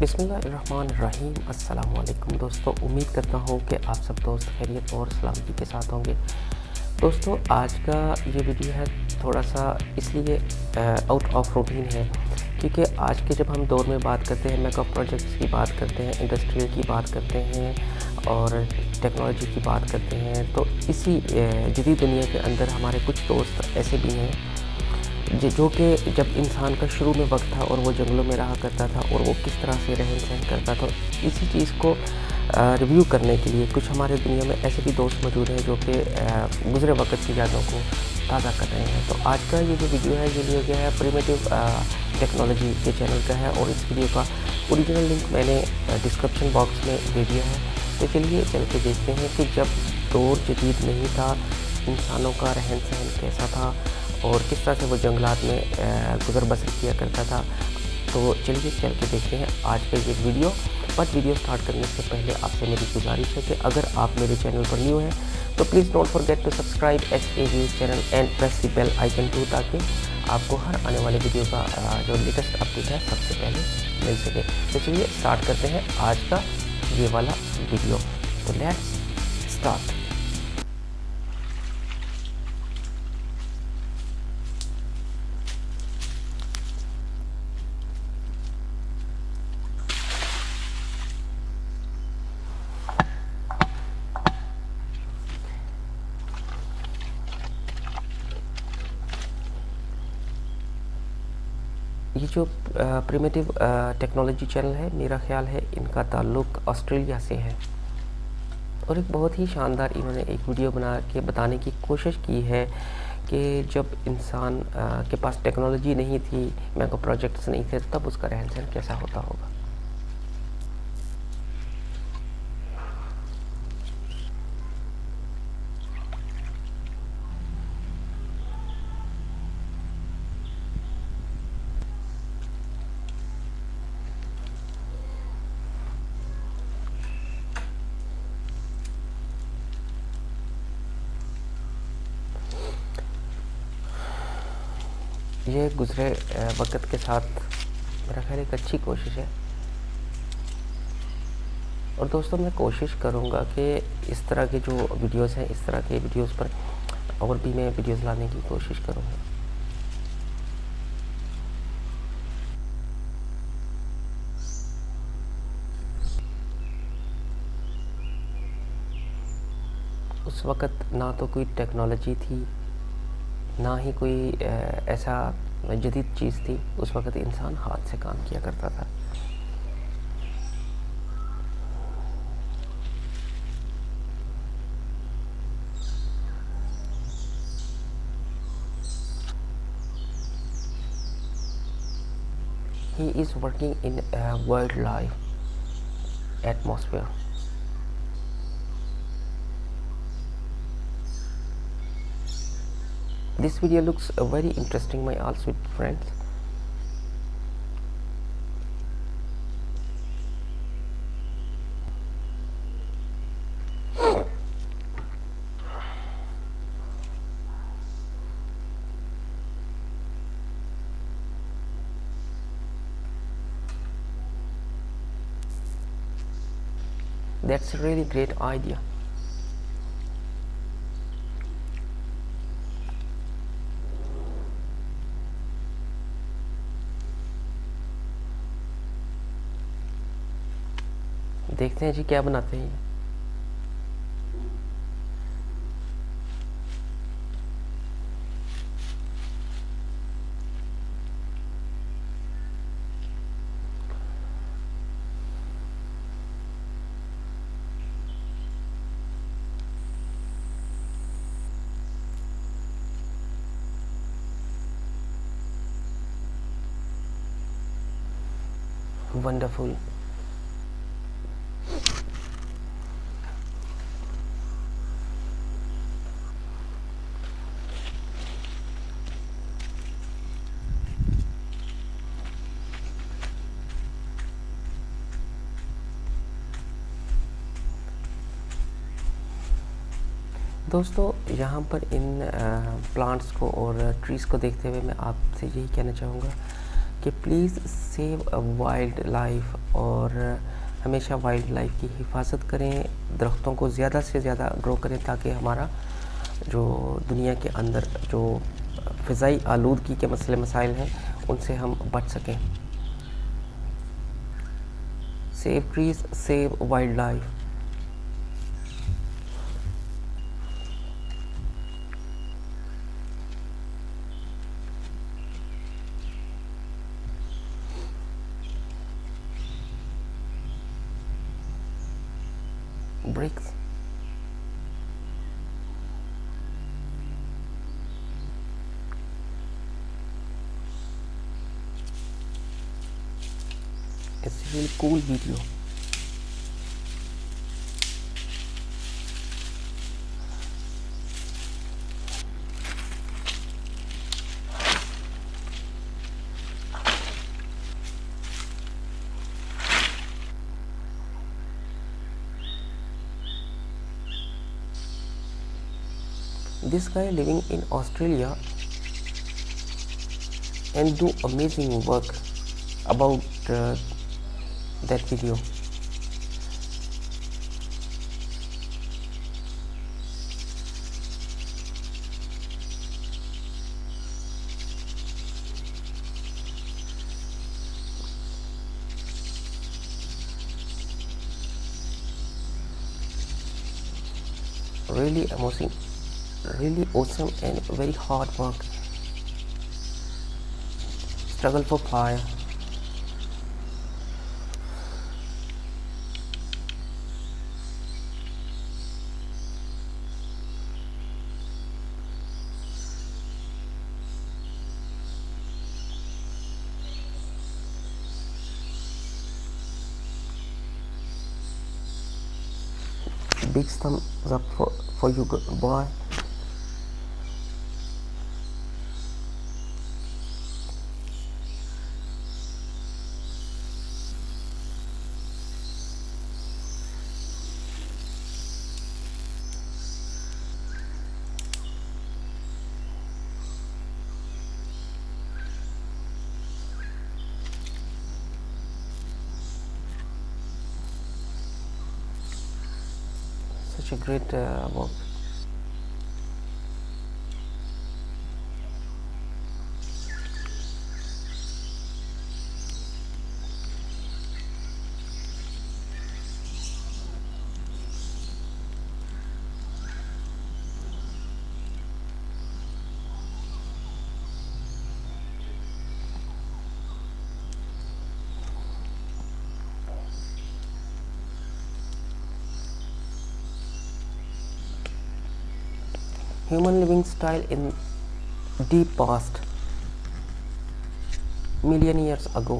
बिस्मिल्लाहिर्रहमानिर्रहीम, अस्सलाम वालेकुम दोस्तों। उम्मीद करता हूँ कि आप सब दोस्त खैरियत और सलामती के साथ होंगे। दोस्तों, आज का ये वीडियो है थोड़ा सा इसलिए आउट ऑफ रूटीन है क्योंकि आज के जब हम दौर में बात करते हैं, मेकअप प्रोजेक्ट्स की बात करते हैं, इंडस्ट्रियल की बात करते हैं और टेक्नोलॉजी की बात करते हैं, तो इसी जदीद दुनिया के अंदर हमारे कुछ दोस्त ऐसे भी हैं जो कि जब इंसान का शुरू में वक्त था और वो जंगलों में रहा करता था और वो किस तरह से रहन सहन करता था, इसी चीज़ को रिव्यू करने के लिए कुछ हमारे दुनिया में ऐसे भी दोस्त मौजूद हैं जो कि गुजरे वक्त की यादों को ताज़ा कर रहे हैं। तो आज का ये जो वीडियो है ये लिया गया है प्रिमिटिव टेक्नोलॉजी के चैनल का है और इस वीडियो का ओरिजिनल लिंक मैंने डिस्क्रिप्शन बॉक्स में दे दिया है। तो चलिए चल के देखते हैं कि जब दौर जदीद नहीं था, इंसानों का रहन सहन कैसा था और किस तरह से वो जंगलात में गुजर बसर किया करता था। तो चलिए चल के देखते हैं आज का ये वीडियो। बट वीडियो स्टार्ट करने से पहले आपसे मेरी गुजारिश है कि अगर आप मेरे चैनल पर न्यू हैं तो please don't forget to subscribe SAV channel and press the bell icon too, ताकि आपको हर आने वाले वीडियो का जो लेटेस्ट अपडेट है सबसे पहले मिल सके। तो चलिए स्टार्ट करते हैं आज का ये वाला वीडियो। तो लेट्स स्टार्ट। ये जो प्रिमिटिव टेक्नोलॉजी चैनल है, मेरा ख्याल है इनका ताल्लुक ऑस्ट्रेलिया से है और एक बहुत ही शानदार इन्होंने एक वीडियो बना के बताने की कोशिश की है कि जब इंसान के पास टेक्नोलॉजी नहीं थी, मेकअप प्रोजेक्ट्स नहीं थे, तब उसका रहन सहन कैसा होता होगा। ये गुजरे वक्त के साथ मेरा ख्याल एक अच्छी कोशिश है और दोस्तों मैं कोशिश करूँगा कि इस तरह के जो वीडियोस हैं, इस तरह के वीडियोस पर और भी मैं वीडियोस लाने की कोशिश करूँगा। उस वक्त ना तो कोई टेक्नोलॉजी थी, ना ही कोई ऐसा जदीद चीज़ थी। उस वक़्त इंसान हाथ से काम किया करता था। He is working in a wildlife atmosphere. This video looks very interesting, my all sweet friends. That's a really great idea. देखते हैं जी क्या बनाते हैं। वंडरफुल। दोस्तों, यहाँ पर इन प्लांट्स को और ट्रीज़ को देखते हुए मैं आपसे यही कहना चाहूँगा कि please save a wildlife और हमेशा वाइल्ड लाइफ की हिफाजत करें, दरख्तों को ज़्यादा से ज़्यादा ग्रो करें ताकि हमारा जो दुनिया के अंदर जो फ़िज़ाई आलूदगी के मसले मसाइल हैं उनसे हम बच सकें। Save trees, save wildlife. Bricks, it's a really cool video. This guy living in Australia and do amazing work about that video. Really amazing. Really awesome and very hard work. Struggle for fire. Big thumbs up for you, good boy. Such a great work. Human living style in deep past, million years ago.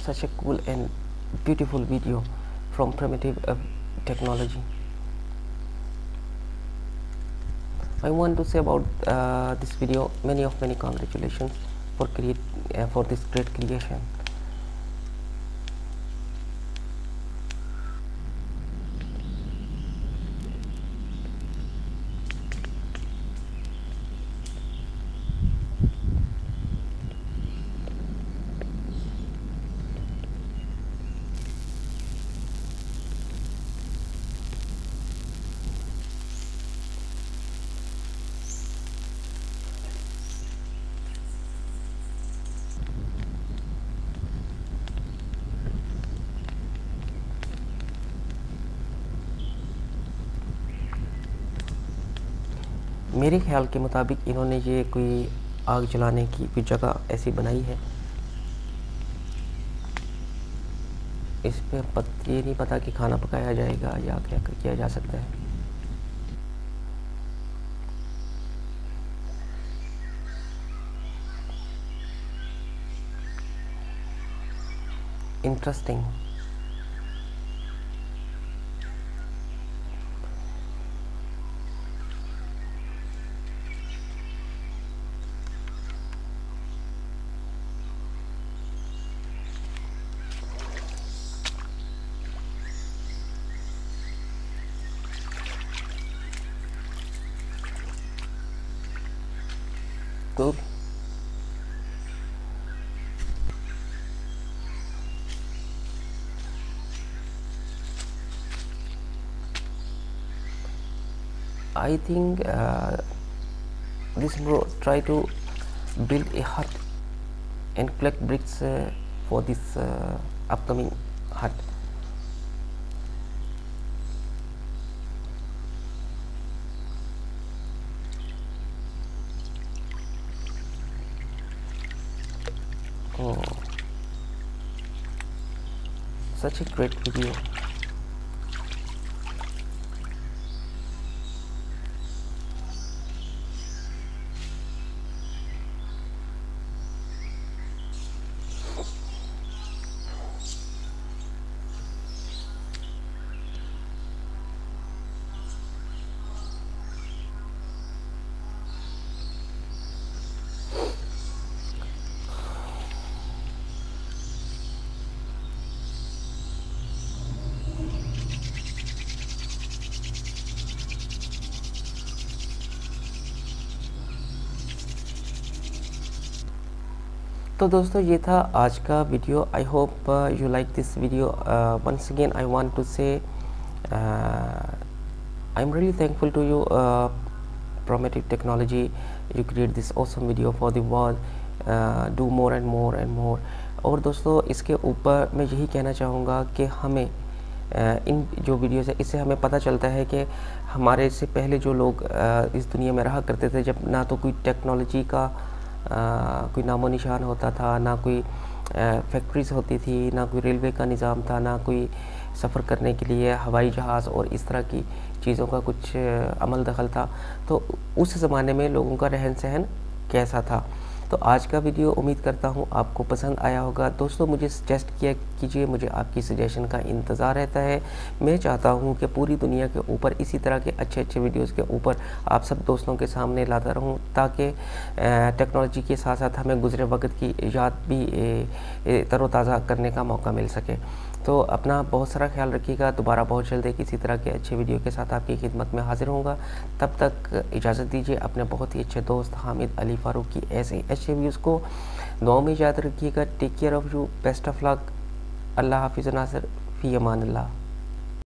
Such a cool and beautiful video from Primitive Technology. I want to say about this video many congratulations for this great creation. मेरे ख्याल के मुताबिक इन्होंने ये कोई आग जलाने की कोई जगह ऐसी बनाई है, इस पे ये नहीं पता कि खाना पकाया जाएगा या क्या किया जा सकता है। Interesting. Good. I think this bro try to build a hut and collect bricks for this upcoming hut. Oh, such a great video. तो दोस्तों ये था आज का video. I hope you like this video. Once again I want to say I am really thankful to you Primitive Technology. You create this awesome video for the world. Do more and more and more. और दोस्तों इसके ऊपर मैं यही कहना चाहूँगा कि हमें इन जो वीडियोज़ है इससे हमें पता चलता है कि हमारे से पहले जो लोग इस दुनिया में रहा करते थे, जब ना तो कोई टेक्नोलॉजी का कोई नामो निशान होता था, ना कोई फैक्ट्रीज होती थी, ना कोई रेलवे का निज़ाम था, ना कोई सफ़र करने के लिए हवाई जहाज़ और इस तरह की चीज़ों का कुछ अमल दखल था. तो उस ज़माने में लोगों का रहन सहन कैसा था. तो आज का वीडियो उम्मीद करता हूँ आपको पसंद आया होगा. दोस्तों मुझे सजेस्ट किया कीजिए, मुझे आपकी सजेशन का इंतज़ार रहता है. मैं चाहता हूँ कि पूरी दुनिया के ऊपर इसी तरह के अच्छे अच्छे वीडियोस के ऊपर आप सब दोस्तों के सामने लाता रहूँ, ताकि टेक्नोलॉजी के साथ साथ हमें गुज़रे वक्त की याद भी तरोताज़ा करने का मौका मिल सके. तो अपना बहुत सारा ख्याल रखिएगा. दोबारा बहुत जल्द एक इसी तरह के अच्छे वीडियो के साथ आपकी खिदमत में हाज़िर होऊंगा. तब तक इजाज़त दीजिए अपने बहुत ही अच्छे दोस्त हामिद अली फ़ारूक की ऐसे ही अच्छे व्यूज़ को. दुआ में याद रखिएगा. Take care of you. Best of luck. अल्लाह हाफिज़ नासिर. फ़ी अमान अल्लाह.